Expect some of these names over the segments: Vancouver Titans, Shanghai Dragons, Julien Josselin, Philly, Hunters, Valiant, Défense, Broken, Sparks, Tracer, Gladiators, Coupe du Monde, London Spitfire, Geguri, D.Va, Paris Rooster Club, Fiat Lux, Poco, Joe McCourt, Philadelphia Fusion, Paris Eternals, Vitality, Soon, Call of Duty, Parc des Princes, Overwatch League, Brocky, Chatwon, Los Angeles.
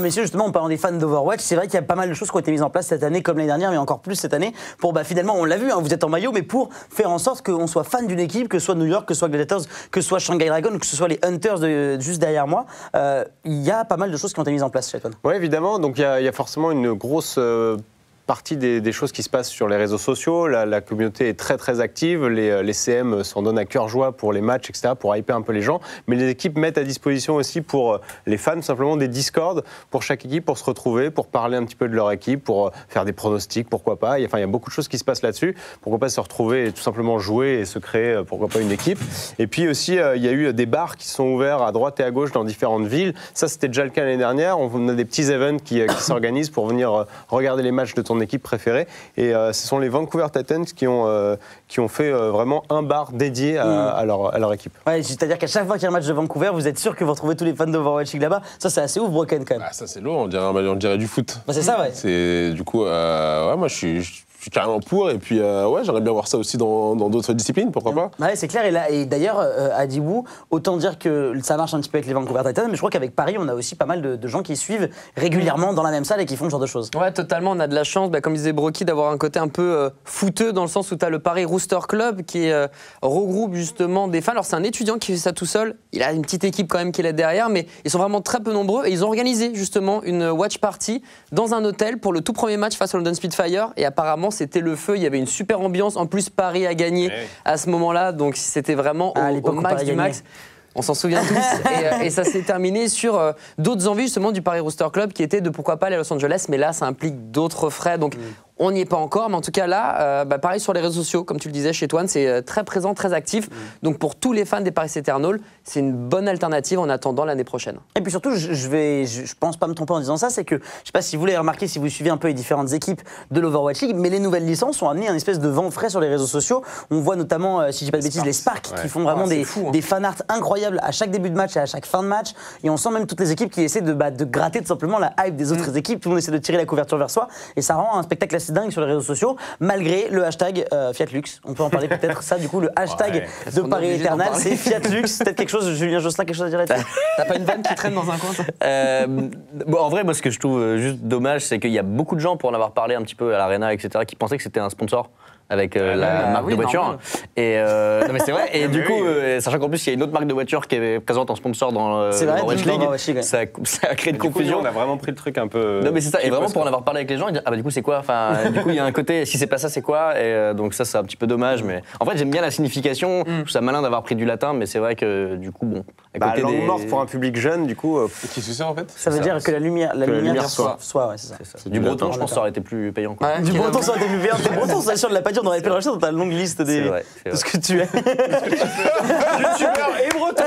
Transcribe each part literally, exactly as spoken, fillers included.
Messieurs, justement, en parlant des fans d'Overwatch, c'est vrai qu'il y a pas mal de choses qui ont été mises en place cette année, comme l'année dernière, mais encore plus cette année, pour, bah, finalement, on l'a vu, hein, vous êtes en maillot, mais pour faire en sorte qu'on soit fan d'une équipe, que ce soit New York, que ce soit Gladiators, que ce soit Shanghai Dragons, que ce soit les Hunters de, juste derrière moi, il euh, y a pas mal de choses qui ont été mises en place, Chatwon. Oui, évidemment, donc il y, y a forcément une grosse... Euh... partie des, des choses qui se passent sur les réseaux sociaux. La, la communauté est très très active, les, les C M s'en donnent à cœur joie pour les matchs, et cetera, pour hyper un peu les gens, mais les équipes mettent à disposition aussi pour les fans simplement des Discord pour chaque équipe, pour se retrouver, pour parler un petit peu de leur équipe, pour faire des pronostics, pourquoi pas. Il y a, enfin, il y a beaucoup de choses qui se passent là-dessus, pourquoi pas se retrouver et tout simplement jouer et se créer, pourquoi pas, une équipe. Et puis aussi, il y a eu des bars qui sont ouverts à droite et à gauche dans différentes villes. Ça, c'était déjà le cas l'année dernière. On a des petits events qui, qui s'organisent pour venir regarder les matchs de ton équipe préférée, et euh, ce sont les Vancouver Titans qui ont, euh, qui ont fait euh, vraiment un bar dédié à, mmh. à, leur, à leur équipe. Ouais, c'est-à-dire qu'à chaque fois qu'il y a un match de Vancouver, vous êtes sûr que vous retrouvez tous les fans d'Overwatch là-bas. Ça, c'est assez ouf, Broken, quand même. Ah, ça, c'est lourd, on dirait, on dirait du foot. Bah, c'est ça, ouais. C'est, du coup, euh, ouais, moi, je suis... Je... Je suis carrément pour, et puis euh, ouais, j'aimerais bien voir ça aussi dans d'autres disciplines, pourquoi pas. Ouais, c'est clair, et, là, et d'ailleurs, euh, à Dibou, autant dire que ça marche un petit peu avec les Vancouver Titans, mais je crois qu'avec Paris, on a aussi pas mal de, de gens qui suivent régulièrement dans la même salle et qui font ce genre de choses. Ouais, totalement, on a de la chance, bah, comme disait Brocky, d'avoir un côté un peu euh, fouteux, dans le sens où tu as le Paris Rooster Club qui euh, regroupe justement des fans. Alors, c'est un étudiant qui fait ça tout seul, il a une petite équipe quand même qui est là derrière, mais ils sont vraiment très peu nombreux, et ils ont organisé justement une watch party dans un hôtel pour le tout premier match face au London Spitfire, et apparemment, c'était le feu, il y avait une super ambiance. En plus, Paris a gagné ouais. à ce moment-là, donc c'était vraiment ah, au, au max du max. On s'en souvient tous. et, et ça s'est terminé sur euh, d'autres envies, justement, du Paris Rooster Club, qui était de pourquoi pas aller à Los Angeles, mais là, ça implique d'autres frais. Donc, mm. on n'y est pas encore, mais en tout cas là, euh, bah, pareil sur les réseaux sociaux, comme tu le disais, Chatwon, c'est très présent, très actif. Mmh. Donc pour tous les fans des Paris Eternals, c'est une bonne alternative en attendant l'année prochaine. Et puis surtout, je vais, je pense pas me tromper en disant ça, c'est que, je sais pas si vous l'avez remarqué, si vous suivez un peu les différentes équipes de l'Overwatch League, mais les nouvelles licences ont amené un espèce de vent frais sur les réseaux sociaux. On voit notamment, euh, si je dis pas de bêtises, les Sparks ouais. qui font vraiment oh, des, fou, hein. des fanarts incroyables à chaque début de match et à chaque fin de match. Et on sent même toutes les équipes qui essaient de, bah, de gratter tout simplement la hype des autres mmh. équipes. Tout le monde essaie de tirer la couverture vers soi, et ça rend un spectacle assez dingue sur les réseaux sociaux, malgré le hashtag euh, Fiat Lux. On peut en parler peut-être, ça, du coup, le hashtag ouais, de Paris Eternals, c'est Fiat Lux. Peut-être quelque chose, Julien Josselin, quelque chose à dire là-dessus. T'as pas une vanne qui traîne dans un coin, euh, bon, en vrai, moi, ce que je trouve juste dommage, c'est qu'il y a beaucoup de gens, pour en avoir parlé un petit peu à l'Arena, et cetera, qui pensaient que c'était un sponsor avec euh, la euh, marque oui, de voiture. Normal. Et euh, non, mais c'est vrai. Et du coup, euh, sachant qu'en plus, il y a une autre marque de voiture qui est présente en sponsor dans euh, Overwatch League, ouais. ça, ça a créé de confusion. Coup, on a vraiment pris le truc un peu. Non, mais c'est ça. Et vraiment, pour en avoir parlé avec les gens, ils disent, ah bah du coup, c'est quoi enfin, du coup, il y a un côté, si c'est pas ça, c'est quoi. Et euh, donc, ça, c'est un petit peu dommage. Mais en fait, j'aime bien la signification. Mm. Je trouve ça malin d'avoir pris du latin, mais c'est vrai que du coup, bon. À bah, côté langue des... morte pour un public jeune, du coup. Euh, qui se sert en fait. Ça veut ça, dire que la lumière, la lumière soit. Du breton, je pense, ça aurait été plus payant. Du breton, ça aurait été plus payant. Du breton, ça sur la page. On aurait pu le rajouter dans ta longue liste des... vrai, de ce que tu es. Youtubeur et breton.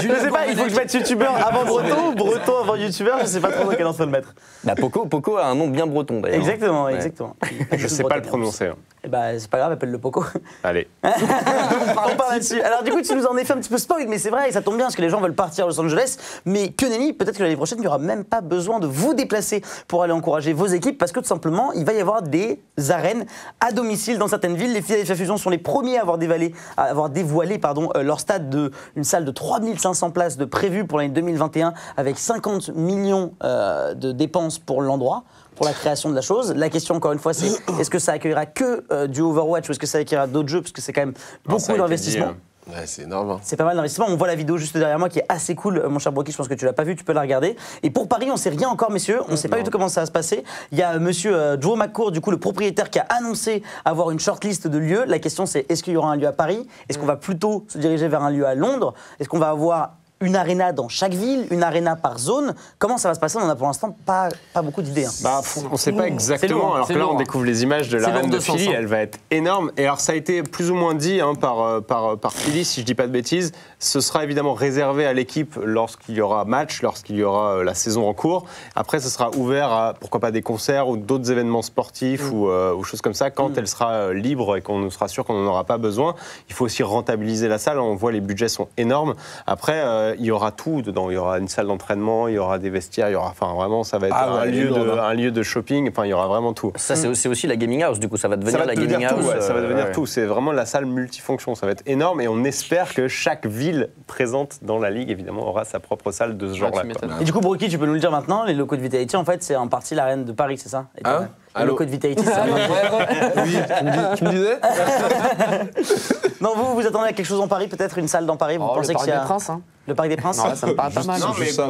Je ne sais pas, il faut que je mette youtubeur avant breton, breton avant youtubeur, je ne sais pas trop dans quel ordre faut le mettre. Bah, Poco, Poco a un nom bien breton d'ailleurs. Exactement, ouais. exactement. Je ne sais pas le prononcer. Hein. Et bah, c'est pas grave, appelle le Poco. Allez. On part là-dessus. Alors du coup, tu nous en es fait un petit peu spoil, mais c'est vrai, et ça tombe bien parce que les gens veulent partir à Los Angeles, mais que nenni, peut-être que l'année prochaine, il n'y aura même pas besoin de vous déplacer pour aller encourager vos équipes, parce que tout simplement, il va y avoir des arènes à domicile dans certaines villes. Les Philadelphia Fusion sont les premiers à avoir, dévalé, à avoir dévoilé pardon, euh, leur stade de une salle de trois mille cinq cents places de prévue pour l'année deux mille vingt et un avec cinquante millions euh, de dépenses pour l'endroit, pour la création de la chose. La question encore une fois, c'est est-ce que ça accueillera que euh, du Overwatch ou est-ce que ça accueillera d'autres jeux, parce que c'est quand même beaucoup d'investissement. Ouais, c'est énorme. Hein. C'est pas mal d'investissement. On voit la vidéo juste derrière moi qui est assez cool, mon cher Brocky. Je pense que tu l'as pas vue, tu peux la regarder. Et pour Paris, on sait rien encore, messieurs. On sait non. pas du tout comment ça va se passer. Il y a monsieur euh, Joe McCourt, du coup, le propriétaire, qui a annoncé avoir une shortlist de lieux. La question, c'est est-ce qu'il y aura un lieu à Paris? Est-ce qu'on va plutôt se diriger vers un lieu à Londres? Est-ce qu'on va avoir une aréna dans chaque ville, une aréna par zone? Comment ça va se passer? On n'a pour l'instant pas, pas beaucoup d'idées. Hein. Bah, on ne sait pas exactement. Long, alors que là, long, on hein. découvre les images de l'arène de Philly. Elle va être énorme. Et alors, ça a été plus ou moins dit hein, par, par, par Philly, si je ne dis pas de bêtises. Ce sera évidemment réservé à l'équipe lorsqu'il y aura match, lorsqu'il y aura la saison en cours. Après, ce sera ouvert à, pourquoi pas, des concerts ou d'autres événements sportifs mmh. ou, euh, ou choses comme ça, quand mmh. elle sera libre et qu'on sera sûr qu'on n'en aura pas besoin. Il faut aussi rentabiliser la salle. On voit, les budgets sont énormes. Après, euh, euh, y aura tout dedans. Il y aura une salle d'entraînement, il y aura des vestiaires, il y aura, enfin vraiment, ça va être ah, un, ouais, lieu de, de, un lieu de shopping. Enfin, il y aura vraiment tout. Ça, c'est aussi, aussi la gaming house. Du coup, ça va devenir ça va la devenir gaming tout, house. Ouais, euh, ça va devenir ouais. tout. C'est vraiment la salle multifonction. Ça va être énorme et on espère que chaque ville présente dans la ligue, évidemment, aura sa propre salle de ce genre-là. Ah, et du coup, Broky, tu peux nous le dire maintenant. Les locaux de Vitality, en fait, c'est en partie l'arène de Paris, c'est ça? Hein? Les locaux de Vitality. Oui, tu me disais. Non, vous, vous attendez à quelque chose en Paris, peut-être une salle dans Paris, vous oh, pensez qu'il y a... Le Parc des Princes, hein. Le Parc des Princes, non, là, ça me paraît pas mal. Non, mais ça,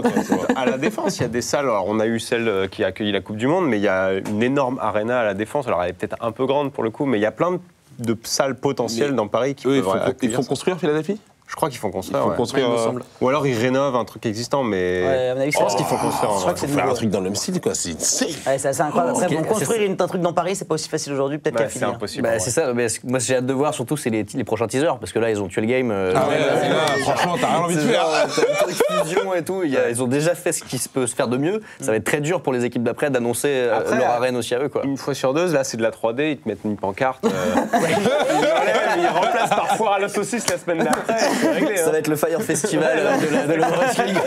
à la Défense, il y a des salles, alors on a eu celle qui a accueilli la Coupe du Monde, mais il y a une énorme aréna à la Défense, alors elle est peut-être un peu grande pour le coup, mais il y a plein de salles potentielles mais dans Paris qui eux, peuvent... Ils font construire Philadelphie ? Je crois qu'ils font construire. Ils font ouais. construire ouais, il me semble. Ou alors ils rénovent un truc existant, mais. Ouais, à mon avis, je pense oh, qu'ils font construire. Je crois que c'est faire un truc dans le même site, quoi. C'est ouais, assez incroyable. Après, oh, okay. bon, construire une, un truc dans Paris, c'est pas aussi facile aujourd'hui, peut-être bah, qu'à finir. C'est impossible. Bah, ouais. C'est ça. Mais moi, j'ai hâte de voir, surtout, c'est les, les prochains teasers, parce que là, ils ont tué le game. Euh, ah ouais, là, là, là, franchement, t'as rien envie de faire. Fusion et tout. Ils ont déjà fait ce qui peut se faire de mieux. Ça va être très dur pour les équipes d'après d'annoncer leur arène aussi à eux, quoi. Une fois sur deux, là, c'est de la trois D. Ils te mettent une pancarte. Ils remplacent par foire à la saucisse la semaine d'après. Réglé, ça hein. va être le Fire Festival de l'Overwatch League.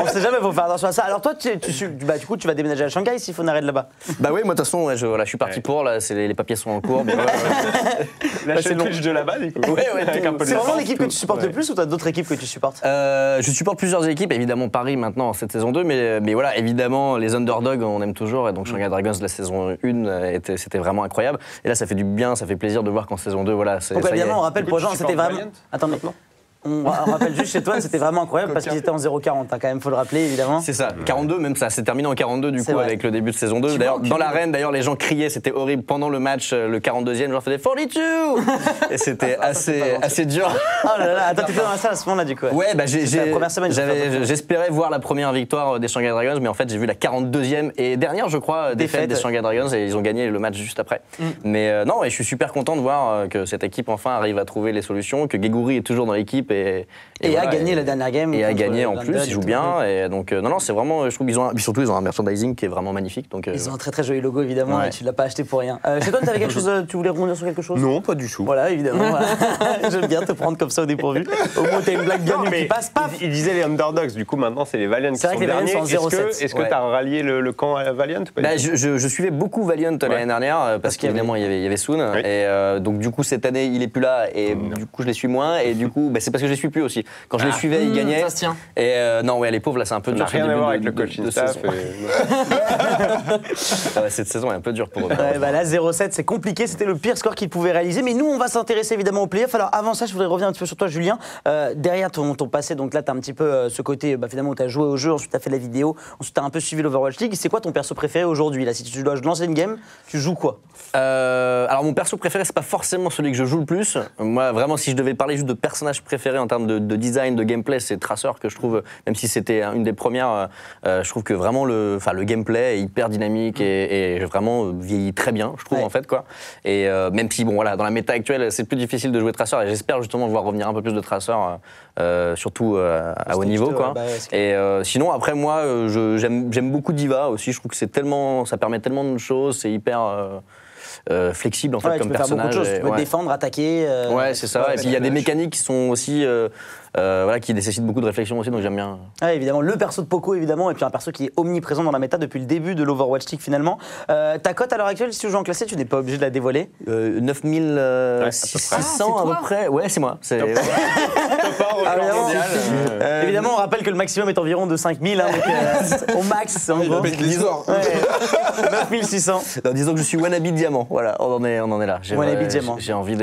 On sait jamais, faut faire attention à ça. Alors toi, tu, tu, bah, du coup, tu vas déménager à Shanghai s'il faut un arrêt de là-bas. Bah oui, moi de toute façon, ouais, je, voilà, je suis parti ouais. pour, là, les, les papiers sont en cours. Mais ouais, ouais. Lâcher le Twitch de là-bas, du coup. Ouais, ouais, c'est vraiment l'équipe que tu supportes ouais. le plus ou t'as d'autres équipes que tu supportes? euh, Je supporte plusieurs équipes, évidemment Paris maintenant, cette saison deux, mais, mais voilà, évidemment, les underdogs, on aime toujours, et donc Shanghai Dragons, la saison un, c'était vraiment incroyable. Et là, ça fait du bien, ça fait plaisir de voir qu'en saison deux, voilà. Donc évidemment, on rappelle pour les gens, c'était vraiment... Attends, maintenant. On rappelle juste chez toi, c'était vraiment incroyable parce qu'ils étaient en zéro quarante, hein, quand même, faut le rappeler évidemment. C'est ça, quarante-deux même ça, c'est terminé en quarante-deux du coup vrai. Avec le début de saison deux. D'ailleurs, dans l'arène, d'ailleurs, les gens criaient, c'était horrible pendant le match, le quarante-deuxième, genre faisait quarante-deux et c'était ah, assez, assez dur. Oh là là, attends, t'étais dans la salle à ce moment-là du coup. Ouais, bah j'espérais voir la première victoire des Shanghai Dragons, mais en fait j'ai vu la quarante-deuxième et dernière, je crois, défaite, défaite des Shanghai Dragons et ils ont gagné le match juste après. Mm. Mais euh, non, et je suis super content de voir que cette équipe enfin arrive à trouver les solutions, que Geguri est toujours dans l'équipe. Et, et, et voilà, a gagné et, la dernière game. Et a gagné en plus, ils jouent bien. Et donc, euh, non, non, c'est vraiment, je trouve qu'ils ont, surtout, ils ont un merchandising qui est vraiment magnifique. Donc, euh, ils ont un très très joli logo, évidemment, ouais. et tu ne l'as pas acheté pour rien. Euh, chez toi, tu avais quelque chose, tu voulais rebondir sur quelque chose? Non, pas du tout. Voilà, évidemment. Voilà. J'aime bien te prendre comme ça au dépourvu. Au moins, tu as une blague gagnante qui passe, paf. Il, il disait les underdogs, du coup, maintenant, c'est les Valiant qui sont les derniers. Est-ce que tu as rallié le, le camp à Valiant? Je suivais beaucoup Valiant l'année dernière, parce qu'évidemment, il y avait Soon. Et donc, du coup, cette année, il n'est plus là, et du coup, je les suis moins. Et du coup, c'est parce que je les suis plus aussi. Quand je ah, les suivais, ils gagnaient. Ça se tient. Et euh, non, ouais, les pauvres, là, c'est un peu ça dur. Ça n'a rien à voir avec de, le coaching staff. Et... ah ouais, cette saison est un peu dure pour eux. Ouais, bah là, zéro sept, c'est compliqué. C'était le pire score qu'ils pouvaient réaliser. Mais nous, on va s'intéresser évidemment aux playoffs. Alors, avant ça, je voudrais revenir un petit peu sur toi, Julien. Euh, derrière ton, ton passé, donc là, tu as un petit peu euh, ce côté, bah, finalement, où tu as joué au jeu, ensuite, tu as fait de la vidéo, ensuite, tu as un peu suivi l'Overwatch League. C'est quoi ton perso préféré aujourd'hui? Là, si tu dois lancer une game, tu joues quoi? euh, Alors, mon perso préféré, c'est pas forcément celui que je joue le plus. Moi, vraiment, si je devais parler juste de personnage préféré, en termes de, de design, de gameplay, c'est Tracer que je trouve, même si c'était une des premières, euh, je trouve que vraiment le, le gameplay est hyper dynamique et, et vraiment vieillit très bien, je trouve ouais. en fait quoi. Et euh, même si bon voilà, dans la méta actuelle, c'est plus difficile de jouer Tracer et j'espère justement voir revenir un peu plus de Tracer, euh, surtout euh, à haut niveau quoi. Bah, et euh, sinon après moi, euh, j'aime beaucoup D.Va aussi, je trouve que c'est tellement, ça permet tellement de choses, c'est hyper. Euh, Euh, flexible en fait ouais, comme tu peux personnage. Faire beaucoup de choses. Tu peux ouais. défendre, attaquer. Euh... Ouais, c'est ça. Ouais, et puis il y a des mécaniques qui sont aussi. Euh... Euh, voilà, qui nécessite beaucoup de réflexion aussi, donc j'aime bien. Ah, évidemment, le perso de Poco, évidemment, et puis un perso qui est omniprésent dans la méta depuis le début de l'Overwatch League, finalement. Euh, ta cote à l'heure actuelle, si tu joues en classé, tu n'es pas obligé de la dévoiler. euh, neuf mille six cents à peu près. Ouais, c'est moi. C'est... Évidemment, on rappelle que le maximum est environ de cinq mille, hein, donc euh, au max, en gros. neuf mille six cents. Disons que je suis wannabe diamant, voilà, on en est, on en est là. J'ai euh, envie d'être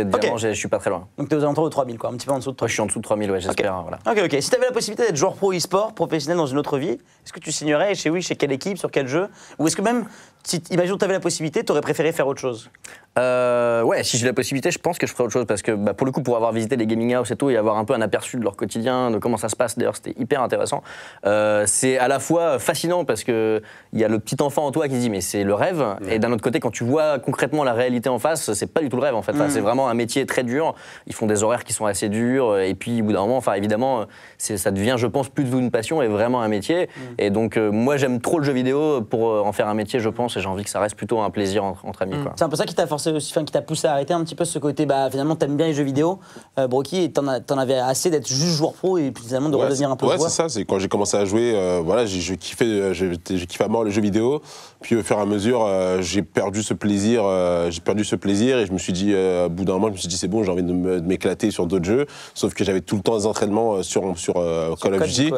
diamant, okay. je suis pas très loin. Donc t'es aux alentours de trois mille, quoi, un petit peu en dessous de trois mille. Ouais, je suis en dessous de trois mille, ouais, j'espère. Okay. Voilà. Ok, ok. Si tu avais la possibilité d'être joueur pro e-sport, professionnel dans une autre vie, est-ce que tu signerais? Chez oui, chez quelle équipe, sur quel jeu? Ou est-ce que même, si, imagine que tu avais la possibilité, tu aurais préféré faire autre chose? Euh, ouais, si j'ai la possibilité, je pense que je ferais autre chose parce que bah, pour le coup, pour avoir visité les gaming house et tout et avoir un peu un aperçu de leur quotidien, de comment ça se passe, d'ailleurs, c'était hyper intéressant. Euh, c'est à la fois fascinant parce que il y a le petit enfant en toi qui se dit mais c'est le rêve, mmh. et d'un autre côté, quand tu vois concrètement la réalité en face, c'est pas du tout le rêve en fait. Mmh. Enfin, c'est vraiment un métier très dur. Ils font des horaires qui sont assez durs et puis au bout d'un moment, Enfin, évidemment, ça devient, je pense, plus d'une passion et vraiment un métier. Mmh. Et donc, euh, moi, j'aime trop le jeu vidéo pour euh, en faire un métier, je pense, et j'ai envie que ça reste plutôt un plaisir entre, entre amis. Mmh. C'est un peu ça qui t'a forcé aussi, enfin, qui t'a poussé à arrêter un petit peu ce côté, bah, finalement, t'aimes bien les jeux vidéo, euh, Broky, et t'en avais assez d'être juste joueur pro et puis finalement de ouais, redevenir un peu joueur. Ouais, c'est ça, c'est quand j'ai commencé à jouer, euh, voilà, j'ai kiffé, j'ai kiffé à mort le jeu vidéo, puis au fur et à mesure, euh, j'ai perdu ce plaisir, euh, j'ai perdu ce plaisir, et je me suis dit, euh, au bout d'un moment, je me suis dit, c'est bon, j'ai envie de m'éclater sur d'autres jeux, sauf que j'avais tout le temps des entraînements sur, sur, euh, sur Call of Duty.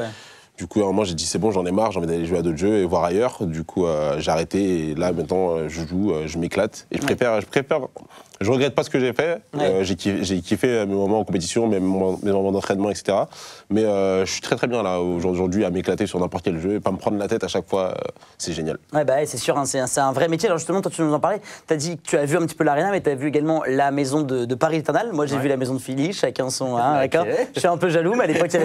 Du coup, à un moment, j'ai dit, c'est bon, j'en ai marre, j'ai envie d'aller jouer à d'autres jeux et voir ailleurs. Du coup, euh, j'ai arrêté et là, maintenant, je joue, je m'éclate. Et je préfère, je préfère, je regrette pas ce que j'ai fait. Ouais. Euh, j'ai kiffé, kiffé mes moments en compétition, mes moments, moments d'entraînement, et cetera. Mais euh, je suis très très bien là, aujourd'hui, à m'éclater sur n'importe quel jeu et pas me prendre la tête à chaque fois. Euh, c'est génial. Ouais, bah ouais, c'est sûr, hein, c'est un vrai métier. Alors justement, toi, tu nous en parlais. Tu as dit que tu as vu un petit peu l'Arena, mais tu as vu également la maison de, de Paris Eternals. Moi, j'ai ouais. vu la maison de Philly, chacun son. Hein, okay. Je suis un peu jaloux, mais à l'époque, il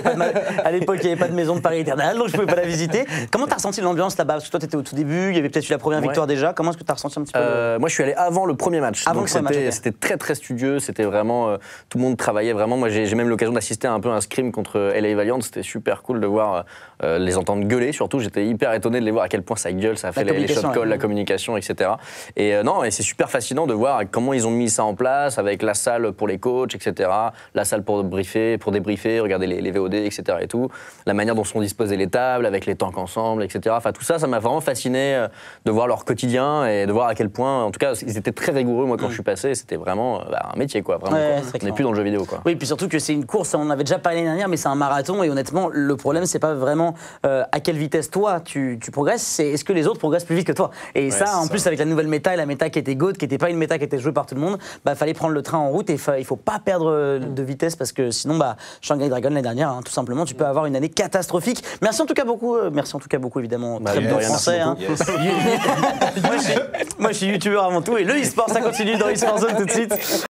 n'y avait pas de maison de Paris Eternals, donc je pouvais pas la visiter. Comment t'as ressenti l'ambiance là-bas? Parce que toi t'étais au tout début, il y avait peut-être eu la première ouais. victoire déjà. Comment est-ce que t'as ressenti un petit peu? euh, Moi je suis allé avant le premier match. Avant donc c'était okay. très très studieux, c'était vraiment euh, tout le monde travaillait vraiment. Moi j'ai même l'occasion d'assister à un peu un scrim contre L A Valiant, c'était super cool de voir euh, les entendre gueuler surtout. J'étais hyper étonné de les voir à quel point ça gueule, ça a fait les, les shot calls, ouais. la communication, et cetera. Et euh, non, et c'est super fascinant de voir comment ils ont mis ça en place avec la salle pour les coachs, et cetera. La salle pour briefer, pour débriefer, regarder les, les V O D, et cetera. Et tout. La manière dont sont disposer les tables, avec les tanks ensemble, et cetera. Enfin, tout ça, ça m'a vraiment fasciné de voir leur quotidien et de voir à quel point, en tout cas, ils étaient très rigoureux, moi, quand mmh. je suis passé, c'était vraiment bah, un métier, quoi. Vraiment, ouais, quoi. On n'est plus dans le jeu vidéo, quoi. Oui, puis surtout que c'est une course, on avait déjà parlé l'année dernière, mais c'est un marathon, et honnêtement, le problème, c'est pas vraiment euh, à quelle vitesse, toi, tu, tu progresses, c'est est-ce que les autres progressent plus vite que toi. Et ouais, ça, en ça. plus, avec la nouvelle méta, et la méta qui était GOAT, qui n'était pas une méta qui était jouée par tout le monde, bah, fallait prendre le train en route, et fa il faut pas perdre de vitesse, parce que sinon, bah, Shanghai Dragons, l'année dernière, hein, tout simplement, tu peux avoir une année catastrophique. Merci en tout cas beaucoup, euh, merci en tout cas beaucoup évidemment, bah, très yes, bien français. Hein. Yes. moi, je suis, moi je suis youtubeur avant tout et le e-sport ça continue dans l'e-sport zone tout de suite.